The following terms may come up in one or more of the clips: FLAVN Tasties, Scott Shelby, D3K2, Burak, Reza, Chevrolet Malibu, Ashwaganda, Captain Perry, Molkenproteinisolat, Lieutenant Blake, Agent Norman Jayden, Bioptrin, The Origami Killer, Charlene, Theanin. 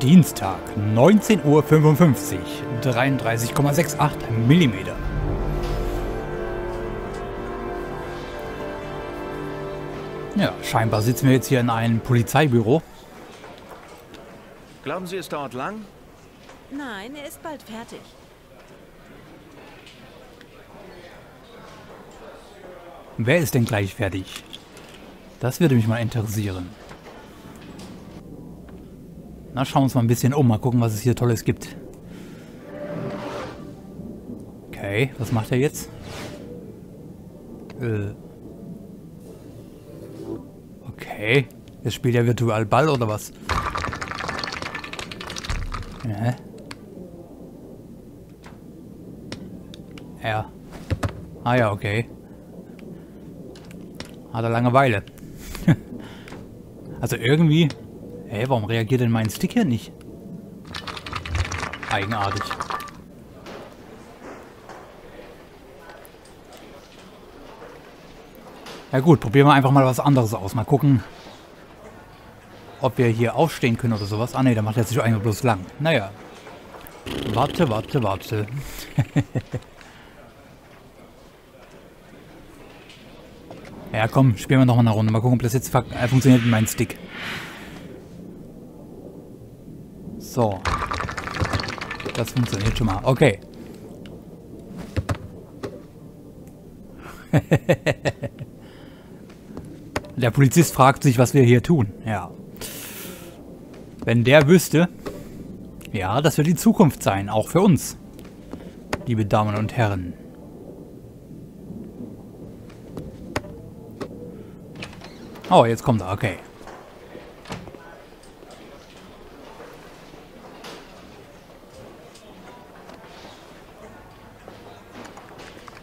Dienstag, 19.55 Uhr, 33,68 mm. Ja, scheinbar sitzen wir jetzt hier in einem Polizeibüro. Glauben Sie, es dauert lang? Nein, er ist bald fertig. Wer ist denn gleich fertig? Das würde mich mal interessieren. Na, schauen wir uns mal ein bisschen um. Mal gucken, was es hier Tolles gibt. Okay, was macht er jetzt? Okay. Jetzt spielt er virtuell Ball oder was? Ja. Ja. Ah ja, okay. Hat er Langeweile. Also irgendwie... Hey, warum reagiert denn mein Stick hier nicht? Eigenartig. Ja gut, probieren wir einfach mal was anderes aus. Mal gucken, ob wir hier aufstehen können oder sowas. Ah ne, da macht er sich einfach bloß lang. Naja. Warte. Ja komm, spielen wir nochmal eine Runde. Mal gucken, ob das jetzt funktioniert mit meinem Stick. So. Das funktioniert schon mal. Okay. Der Polizist fragt sich, was wir hier tun. Ja. Wenn der wüsste... Ja, das wird die Zukunft sein. Auch für uns. Liebe Damen und Herren. Oh, jetzt kommt er. Okay.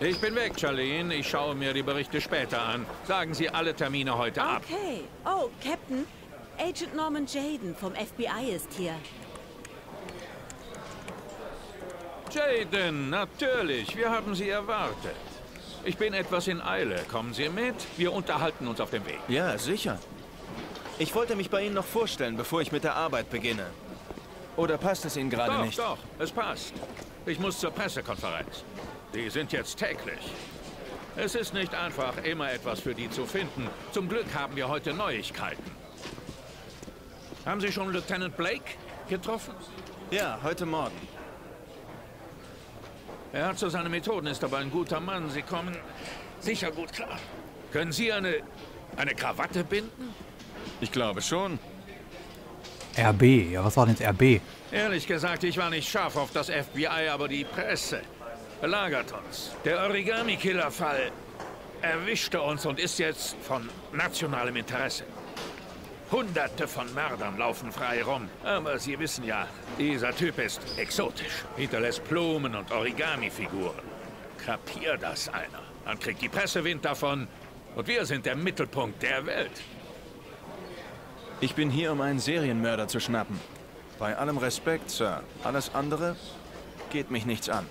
Ich bin weg, Charlene. Ich schaue mir die Berichte später an. Sagen Sie alle Termine heute ab. Okay. Oh, Captain. Agent Norman Jayden vom FBI ist hier. Jayden, natürlich. Wir haben Sie erwartet. Ich bin etwas in Eile. Kommen Sie mit? Wir unterhalten uns auf dem Weg. Ja, sicher. Ich wollte mich bei Ihnen noch vorstellen, bevor ich mit der Arbeit beginne. Oder passt es Ihnen gerade nicht? Doch, es passt. Ich muss zur Pressekonferenz. Die sind jetzt täglich. Es ist nicht einfach, immer etwas für die zu finden. Zum Glück haben wir heute Neuigkeiten. Haben Sie schon Lieutenant Blake getroffen? Ja, heute Morgen. Er hat so seine Methoden, ist aber ein guter Mann. Sie kommen sicher gut klar. Können Sie eine Krawatte binden? Ich glaube schon. RB, ja, was war denn jetzt RB? Ehrlich gesagt, ich war nicht scharf auf das FBI, aber die Presse... belagert uns. Der Origami Killer Fall erwischte uns und ist jetzt von nationalem Interesse. Hunderte von Mördern laufen frei rum. Aber Sie wissen ja, dieser Typ ist exotisch. Hinterlässt Blumen und Origami-Figuren. Kapier das einer. Dann kriegt die Presse Wind davon und wir sind der Mittelpunkt der Welt. Ich bin hier, um einen Serienmörder zu schnappen. Bei allem Respekt, Sir. Alles andere geht mich nichts an.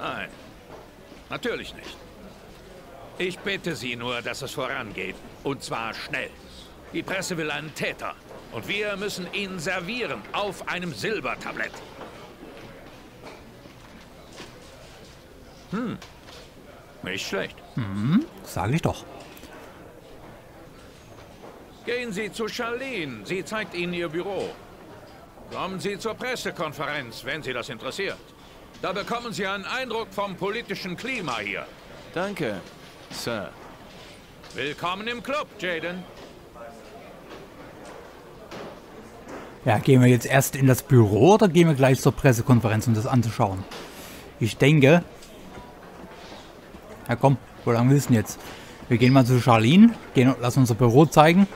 Nein, natürlich nicht. Ich bitte Sie nur, dass es vorangeht. Und zwar schnell. Die Presse will einen Täter. Und wir müssen ihn servieren auf einem Silbertablett. Hm. Nicht schlecht. Hm, sage ich doch. Gehen Sie zu Charlene. Sie zeigt Ihnen Ihr Büro. Kommen Sie zur Pressekonferenz, wenn Sie das interessiert. Da bekommen Sie einen Eindruck vom politischen Klima hier. Danke, Sir. Willkommen im Club, Jayden. Ja, gehen wir jetzt erst in das Büro oder gehen wir gleich zur Pressekonferenz, um das anzuschauen? Ich denke... Ja komm, wo lang willst du denn jetzt? Wir gehen mal zu Charlene, lassen unser Büro zeigen.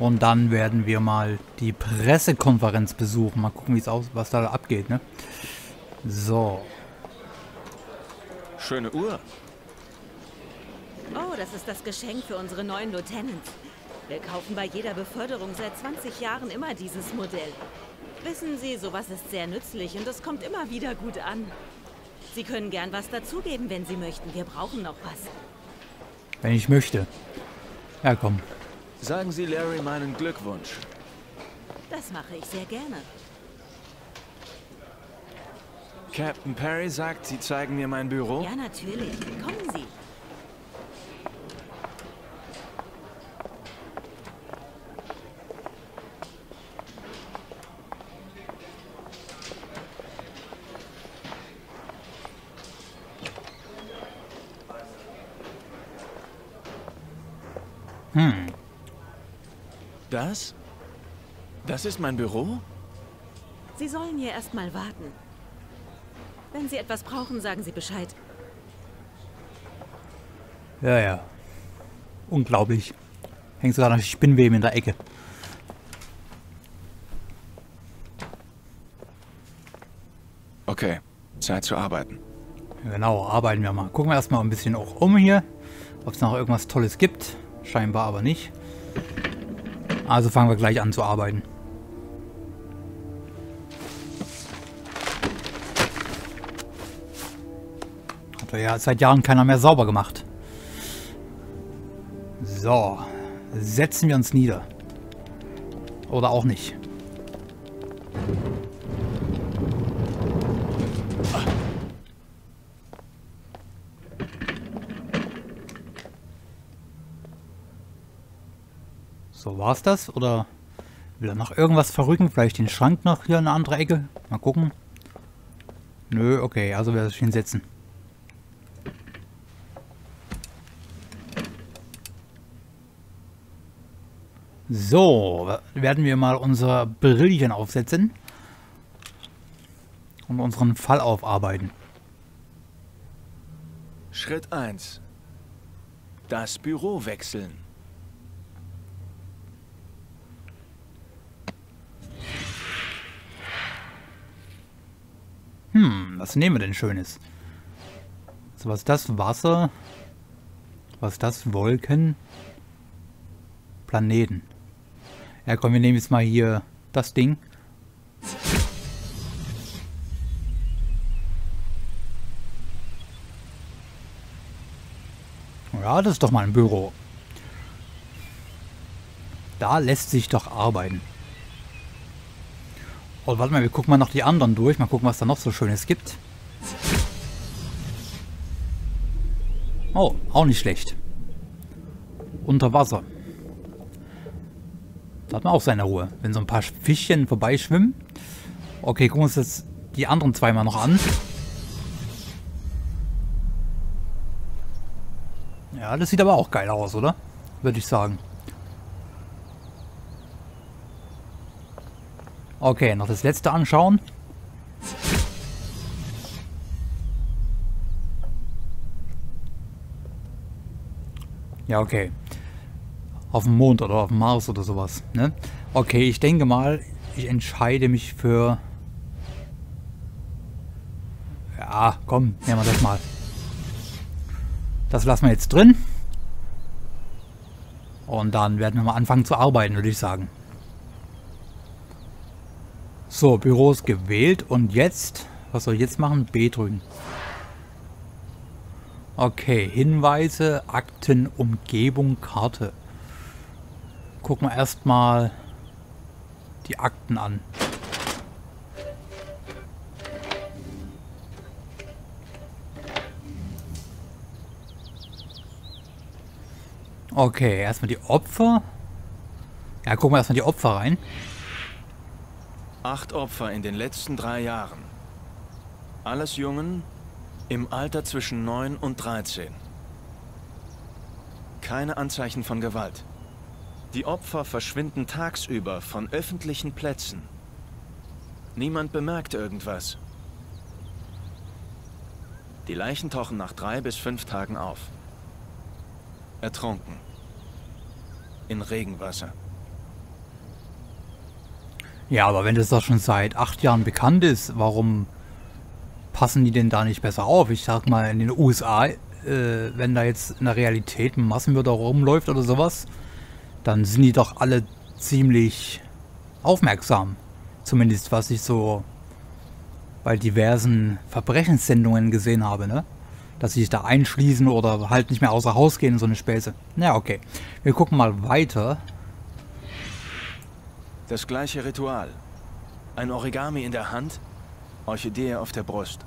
Und dann werden wir mal die Pressekonferenz besuchen. Mal gucken, wie es aus, was da abgeht, ne? So. Schöne Uhr. Oh, das ist das Geschenk für unsere neuen Lieutenants. Wir kaufen bei jeder Beförderung seit 20 Jahren immer dieses Modell. Wissen Sie, sowas ist sehr nützlich und es kommt immer wieder gut an. Sie können gern was dazugeben, wenn Sie möchten. Wir brauchen noch was. Wenn ich möchte. Ja, komm. Sagen Sie Larry meinen Glückwunsch. Das mache ich sehr gerne. Captain Perry sagt, Sie zeigen mir mein Büro? Ja, natürlich. Kommen Sie. Das? Das ist mein Büro? Sie sollen hier erstmal warten. Wenn Sie etwas brauchen, sagen Sie Bescheid. Ja, ja. Unglaublich. Hängt sogar noch Spinnweben in der Ecke. Okay, Zeit zu arbeiten. Genau, arbeiten wir mal. Gucken wir erstmal ein bisschen auch um hier, ob es noch irgendwas Tolles gibt. Scheinbar aber nicht. Also fangen wir gleich an zu arbeiten. Hat ja seit Jahren keiner mehr sauber gemacht. So, setzen wir uns nieder. Oder auch nicht. So, war's das? Oder will er noch irgendwas verrücken? Vielleicht den Schrank noch hier in eine andere Ecke? Mal gucken. Nö, okay, also werde ich hinsetzen. So, werden wir mal unser Brillchen aufsetzen. Und unseren Fall aufarbeiten. Schritt 1. Das Büro wechseln. Was nehmen wir denn Schönes? So, was ist das? Wasser? Was ist das? Wolken? Planeten. Ja komm, wir nehmen jetzt mal hier das Ding. Ja, das ist doch mal ein Büro. Da lässt sich doch arbeiten. Oh, warte mal, wir gucken mal noch die anderen durch. Mal gucken, was da noch so Schönes gibt. Oh, auch nicht schlecht. Unter Wasser. Da hat man auch seine Ruhe. Wenn so ein paar Fischchen vorbeischwimmen. Okay, gucken wir uns jetzt die anderen zweimal noch an. Ja, das sieht aber auch geil aus, oder? Würde ich sagen. Okay, noch das letzte anschauen. Ja, okay. Auf dem Mond oder auf dem Mars oder sowas, ne? Okay, ich denke mal, ich entscheide mich für... Ja, komm, nehmen wir das mal. Das lassen wir jetzt drin. Und dann werden wir mal anfangen zu arbeiten, würde ich sagen. So, Büro ist gewählt und jetzt, was soll ich jetzt machen? B drücken. Okay, Hinweise, Akten, Umgebung, Karte. Gucken wir erstmal die Akten an. Okay, erstmal die Opfer. Ja, gucken wir erstmal die Opfer rein. 8 Opfer in den letzten 3 Jahren. Alles Jungen im Alter zwischen 9 und 13. Keine Anzeichen von Gewalt. Die Opfer verschwinden tagsüber von öffentlichen Plätzen. Niemand bemerkt irgendwas. Die Leichen tauchen nach 3 bis 5 Tagen auf. Ertrunken. In Regenwasser. Ja, aber wenn das doch schon seit 8 Jahren bekannt ist, warum passen die denn da nicht besser auf? Ich sag mal, in den USA, wenn da jetzt in der Realität ein Massenmörder rumläuft oder sowas, dann sind die doch alle ziemlich aufmerksam. Zumindest, was ich so bei diversen Verbrechenssendungen gesehen habe, ne? dass sie sich da einschließen oder halt nicht mehr außer Haus gehen, so eine Späße. Na ja, okay. Wir gucken mal weiter. Das gleiche Ritual. Ein Origami in der Hand, Orchidee auf der Brust.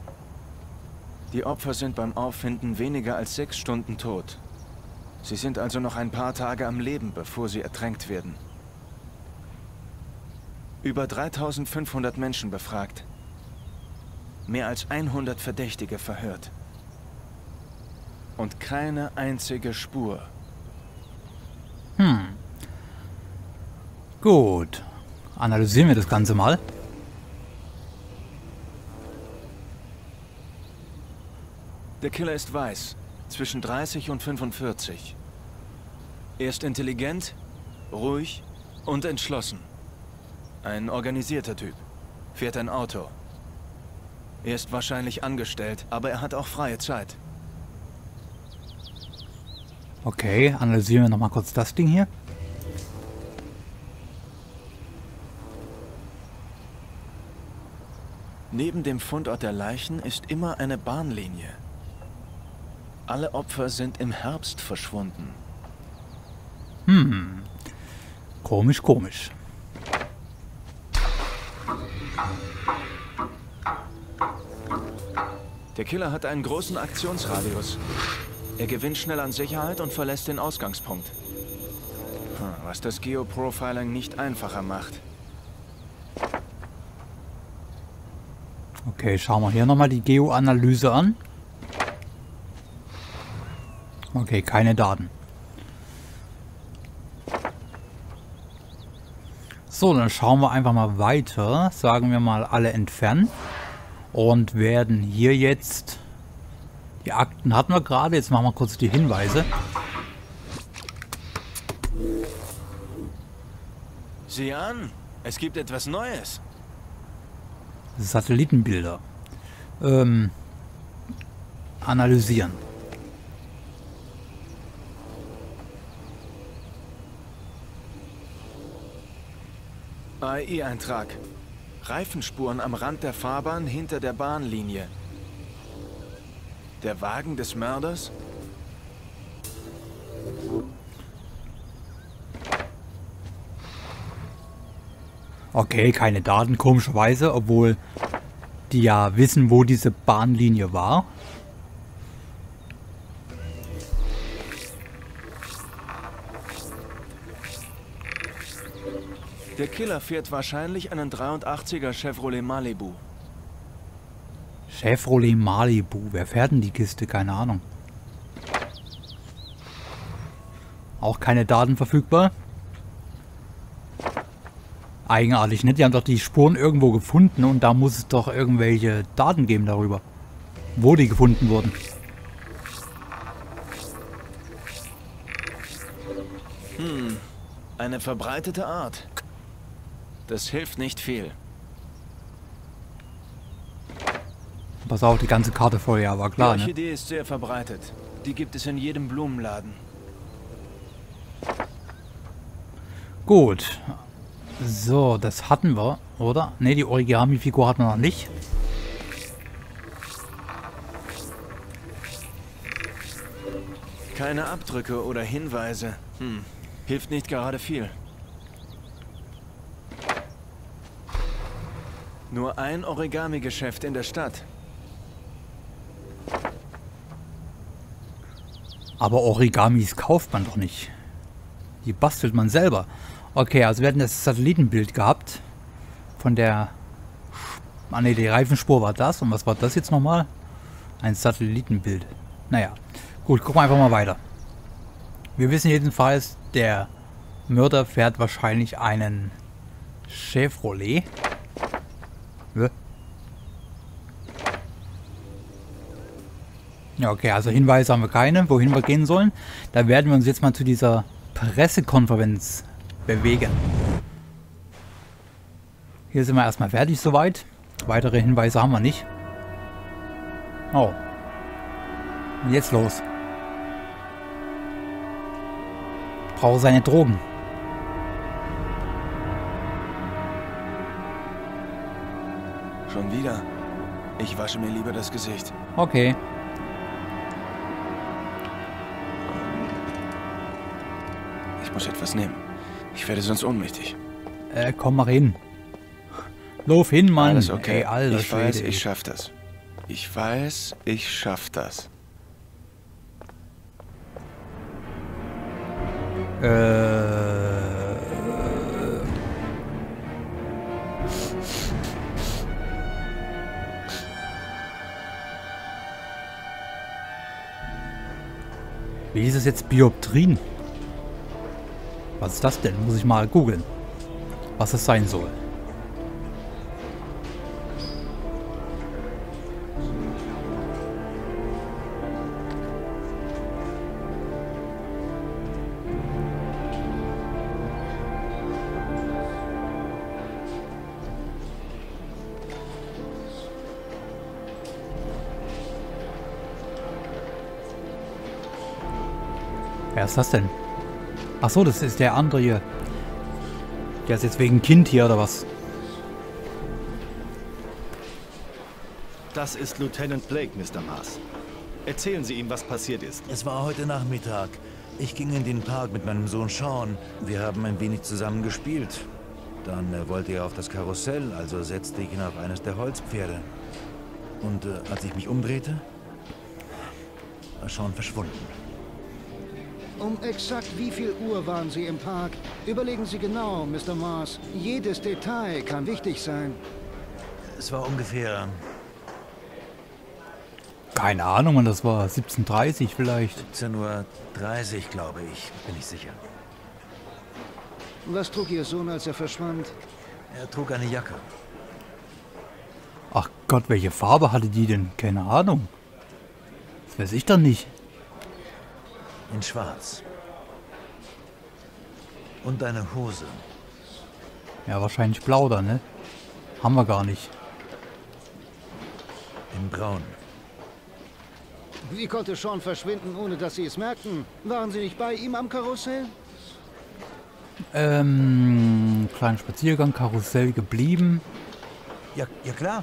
Die Opfer sind beim Auffinden weniger als 6 Stunden tot. Sie sind also noch ein paar Tage am Leben, bevor sie ertränkt werden. Über 3500 Menschen befragt. Mehr als 100 Verdächtige verhört. Und keine einzige Spur. Hm. Gut. Analysieren wir das Ganze mal. Der Killer ist weiß, zwischen 30 und 45. Er ist intelligent, ruhig und entschlossen. Ein organisierter Typ, fährt ein Auto. Er ist wahrscheinlich angestellt, aber er hat auch freie Zeit. Okay, analysieren wir nochmal kurz das Ding hier. Neben dem Fundort der Leichen ist immer eine Bahnlinie. Alle Opfer sind im Herbst verschwunden. Hm. Komisch, komisch. Der Killer hat einen großen Aktionsradius. Er gewinnt schnell an Sicherheit und verlässt den Ausgangspunkt. Was das Geoprofiling nicht einfacher macht. Okay, schauen wir hier nochmal die Geoanalyse an. Okay, keine Daten. So, dann schauen wir einfach mal weiter. Sagen wir mal alle entfernen. Und werden hier jetzt... Die Akten hatten wir gerade. Jetzt machen wir kurz die Hinweise. Sieh an, es gibt etwas Neues. Satellitenbilder. Analysieren. AI-Eintrag. Reifenspuren am Rand der Fahrbahn hinter der Bahnlinie. Der Wagen des Mörders? Okay, keine Daten, komischerweise, obwohl die ja wissen, wo diese Bahnlinie war. Der Killer fährt wahrscheinlich einen 83er Chevrolet Malibu. Chevrolet Malibu. Wer fährt denn die Kiste? Keine Ahnung. Auch keine Daten verfügbar. Eigenartig, ne? Die haben doch die Spuren irgendwo gefunden und da muss es doch irgendwelche Daten geben darüber, wo die gefunden wurden. Hm, eine verbreitete Art. Das hilft nicht viel. Pass auf, die ganze Karte voll, ja, war klar. Die Orchidee, ne? Ist sehr verbreitet. Die gibt es in jedem Blumenladen. Gut. So, das hatten wir, oder? Ne, die Origami-Figur hatten wir noch nicht. Keine Abdrücke oder Hinweise. Hm. Hilft nicht gerade viel. Nur ein Origami-Geschäft in der Stadt. Aber Origamis kauft man doch nicht. Die bastelt man selber. Okay, also wir hatten das Satellitenbild gehabt. Von der... Ah ne, die Reifenspur war das. Und was war das jetzt nochmal? Ein Satellitenbild. Naja. Gut, gucken wir einfach mal weiter. Wir wissen jedenfalls, der Mörder fährt wahrscheinlich einen Chevrolet. Ja, okay, also Hinweise haben wir keine, wohin wir gehen sollen. Da werden wir uns jetzt mal zu dieser Pressekonferenz bewegen. Hier sind wir erstmal fertig soweit. Weitere Hinweise haben wir nicht. Oh. Und jetzt los. Ich brauche seine Drogen. Schon wieder. Ich wasche mir lieber das Gesicht. Okay. Ich muss etwas nehmen. Ich werde sonst ohnmächtig. Komm mal hin. Lauf hin, Mann. Alles okay. Ey, Alter, ich weiß, ich schaff das. Ich weiß, ich schaff das. Wie hieß es jetzt? Bioptrin? Was ist das denn? Muss ich mal googeln, was das sein soll. Wer ist das denn? Ach so, das ist der andere hier. Der ist jetzt wegen Kind hier, oder was? Das ist Lieutenant Blake, Mr. Mars. Erzählen Sie ihm, was passiert ist. Es war heute Nachmittag. Ich ging in den Park mit meinem Sohn Sean. Wir haben ein wenig zusammen gespielt. Dann wollte er auf das Karussell, also setzte ich ihn auf eines der Holzpferde. Und als ich mich umdrehte, war Sean verschwunden. Um exakt wie viel Uhr waren Sie im Park? Überlegen Sie genau, Mr. Mars. Jedes Detail kann wichtig sein. Es war ungefähr... Keine Ahnung, wann das war. 17:30 vielleicht. 17:30 Uhr, glaube ich. Bin ich sicher. Was trug Ihr Sohn, als er verschwand? Er trug eine Jacke. Ach Gott, welche Farbe hatte die denn? Keine Ahnung. Das weiß ich doch nicht. In Schwarz. Und eine Hose. Ja, wahrscheinlich blau da, ne? Haben wir gar nicht. In Braun. Wie konnte Sean verschwinden, ohne dass Sie es merkten? Waren Sie nicht bei ihm am Karussell? Kleinen Spaziergang, Karussell geblieben. Ja, ja klar.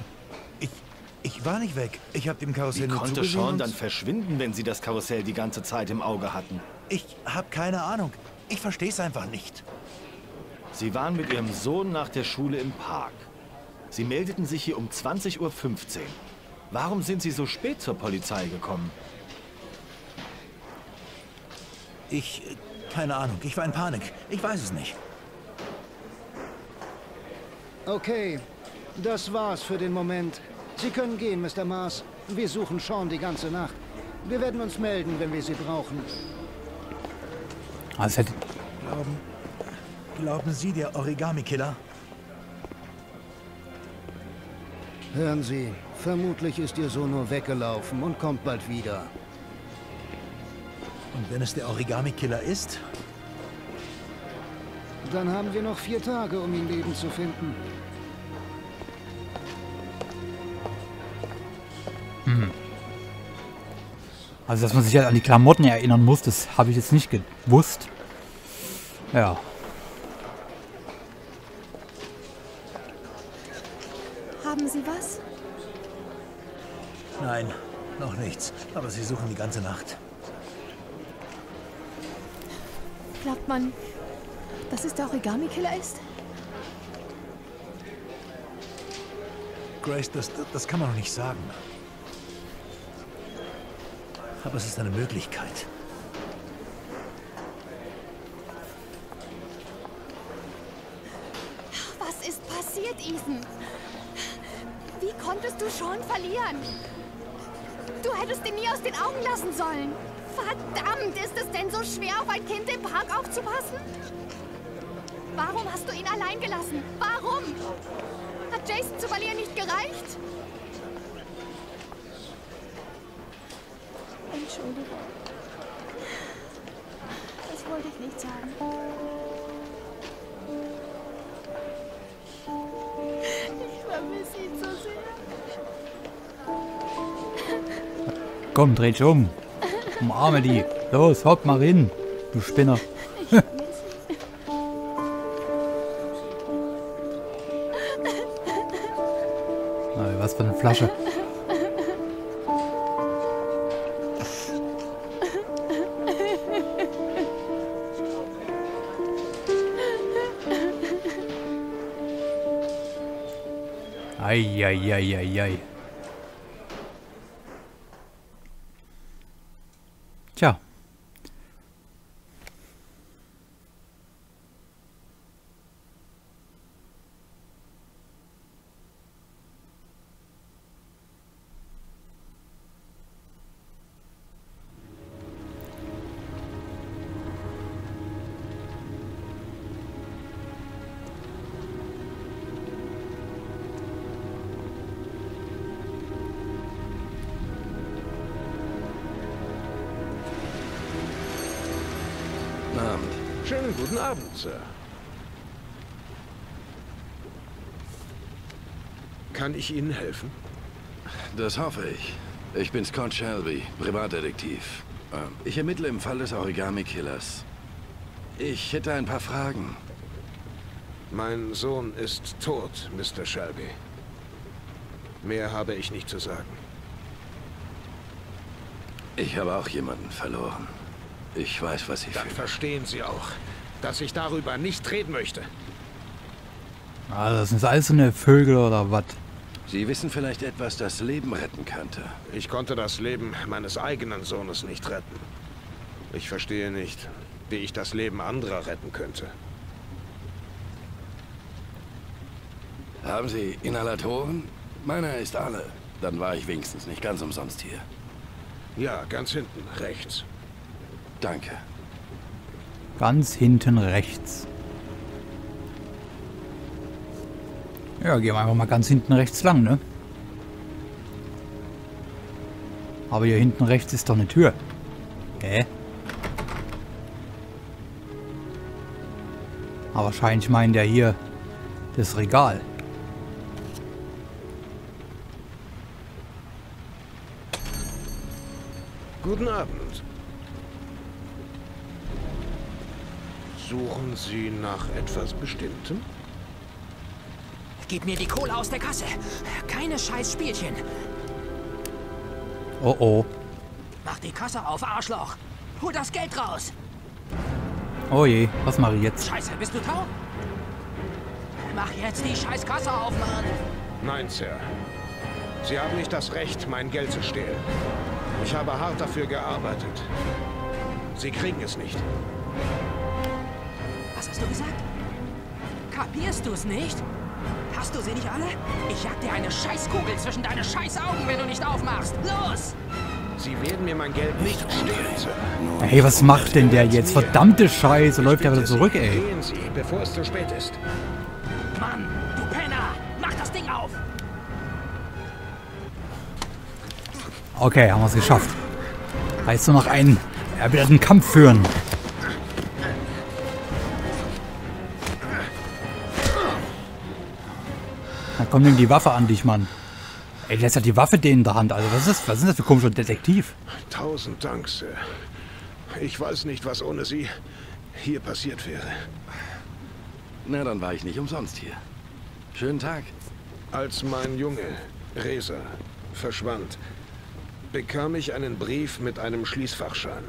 Ich war nicht weg. Ich habe dem Karussell nicht zugesehen. Wie konnte Sean dann verschwinden, wenn Sie das Karussell die ganze Zeit im Auge hatten? Ich habe keine Ahnung. Ich verstehe es einfach nicht. Sie waren mit Ihrem Sohn nach der Schule im Park. Sie meldeten sich hier um 20:15 Uhr. Warum sind Sie so spät zur Polizei gekommen? Keine Ahnung. Ich war in Panik. Ich weiß es nicht. Okay. Das war's für den Moment. Sie können gehen, Mr. Mars. Wir suchen Sean die ganze Nacht. Wir werden uns melden, wenn wir Sie brauchen. Also Glauben Sie, der Origami-Killer? Hören Sie, vermutlich ist Ihr Sohn nur weggelaufen und kommt bald wieder. Und wenn es der Origami-Killer ist? Dann haben wir noch 4 Tage, um ihn lebend zu finden. Also, dass man sich halt an die Klamotten erinnern muss, das habe ich jetzt nicht gewusst. Ja. Haben Sie was? Nein, noch nichts. Aber Sie suchen die ganze Nacht. Glaubt man, dass es der Origami-Killer ist? Grace, das kann man doch nicht sagen. Aber es ist eine Möglichkeit. Was ist passiert, Ethan? Wie konntest du Sean verlieren? Du hättest ihn nie aus den Augen lassen sollen. Verdammt, ist es denn so schwer, auf ein Kind im Park aufzupassen? Warum hast du ihn allein gelassen? Warum? Hat Jason zu verlieren nicht gereicht? Entschuldigung. Das wollte ich nicht sagen. Ich vermisse ihn so sehr. Komm, dreh dich um. Umarme die. Los, hopp mal hin, du Spinner. Na, was für eine Flasche. Eieieiei. Tja. Schönen guten Abend, Sir. Kann ich Ihnen helfen? Das hoffe ich. Ich bin Scott Shelby, Privatdetektiv. Ich ermittle im Fall des Origami Killers. Ich hätte ein paar Fragen. Mein Sohn ist tot, Mr. Shelby. Mehr habe ich nicht zu sagen. Ich habe auch jemanden verloren. Ich weiß, was ich fühle. Dann verstehen Sie auch, dass ich darüber nicht reden möchte. Ah, das sind alles so eine Vögel oder was? Sie wissen vielleicht etwas, das Leben retten könnte. Ich konnte das Leben meines eigenen Sohnes nicht retten. Ich verstehe nicht, wie ich das Leben anderer retten könnte. Haben Sie Inhalatoren? Meiner ist alle. Dann war ich wenigstens nicht ganz umsonst hier. Ja, ganz hinten, rechts. Danke. Ganz hinten rechts. Ja, gehen wir einfach mal ganz hinten rechts lang, ne? Aber hier hinten rechts ist doch eine Tür. Hä? Aber wahrscheinlich meint der hier das Regal. Guten Abend. Suchen Sie nach etwas Bestimmtem? Gib mir die Kohle aus der Kasse. Keine scheiß Spielchen. Oh oh. Mach die Kasse auf, Arschloch. Hol das Geld raus. Oh je, was mache ich jetzt? Scheiße, bist du taub? Mach jetzt die scheiß Kasse auf, Mann. Nein, Sir. Sie haben nicht das Recht, mein Geld zu stehlen. Ich habe hart dafür gearbeitet. Sie kriegen es nicht. Was hast du gesagt? Kapierst du es nicht? Hast du sie nicht alle? Ich jag dir eine Scheißkugel zwischen deine Scheißaugen, wenn du nicht aufmachst. Los! Sie werden mir mein Geld nicht stehlen. Hey, was macht denn der jetzt? Verdammte Scheiße, läuft der wieder zurück, ey. Gehen Sie, bevor es zu spät ist. Mann, du Penner, mach das Ding auf! Okay, haben wir es geschafft. Heißt nur noch einen erbitteren Kampf führen. Komm, nimm die Waffe an dich, Mann. Ey, der hat die Waffe denen in der Hand. Also, was ist das für komischer Detektiv? 1000 Dank, Sir. Ich weiß nicht, was ohne Sie hier passiert wäre. Na, dann war ich nicht umsonst hier. Schönen Tag. Als mein Junge, Reza, verschwand, bekam ich einen Brief mit einem Schließfachschein.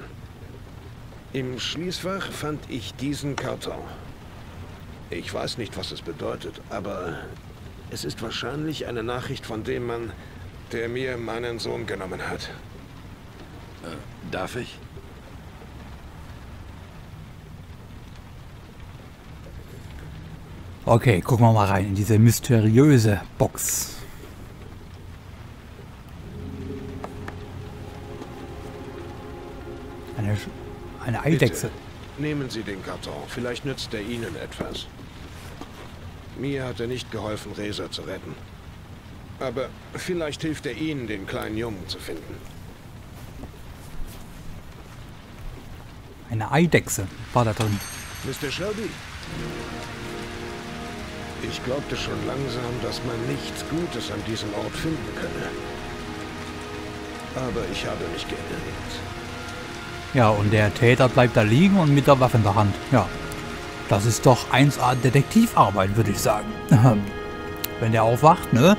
Im Schließfach fand ich diesen Karton. Ich weiß nicht, was es bedeutet, aber... Es ist wahrscheinlich eine Nachricht von dem Mann, der mir meinen Sohn genommen hat. Darf ich? Okay, gucken wir mal rein in diese mysteriöse Box. Eine Eidechse. Bitte, nehmen Sie den Karton, vielleicht nützt er Ihnen etwas. Mir hat er nicht geholfen, Reza zu retten. Aber vielleicht hilft er Ihnen, den kleinen Jungen zu finden. Eine Eidechse war da drin. Mr. Shelby? Ich glaubte schon langsam, dass man nichts Gutes an diesem Ort finden könne. Aber ich habe mich geirrt. Ja, und der Täter bleibt da liegen und mit der Waffe in der Hand. Ja. Das ist doch 1A Detektivarbeit, würde ich sagen. Wenn der aufwacht, ne?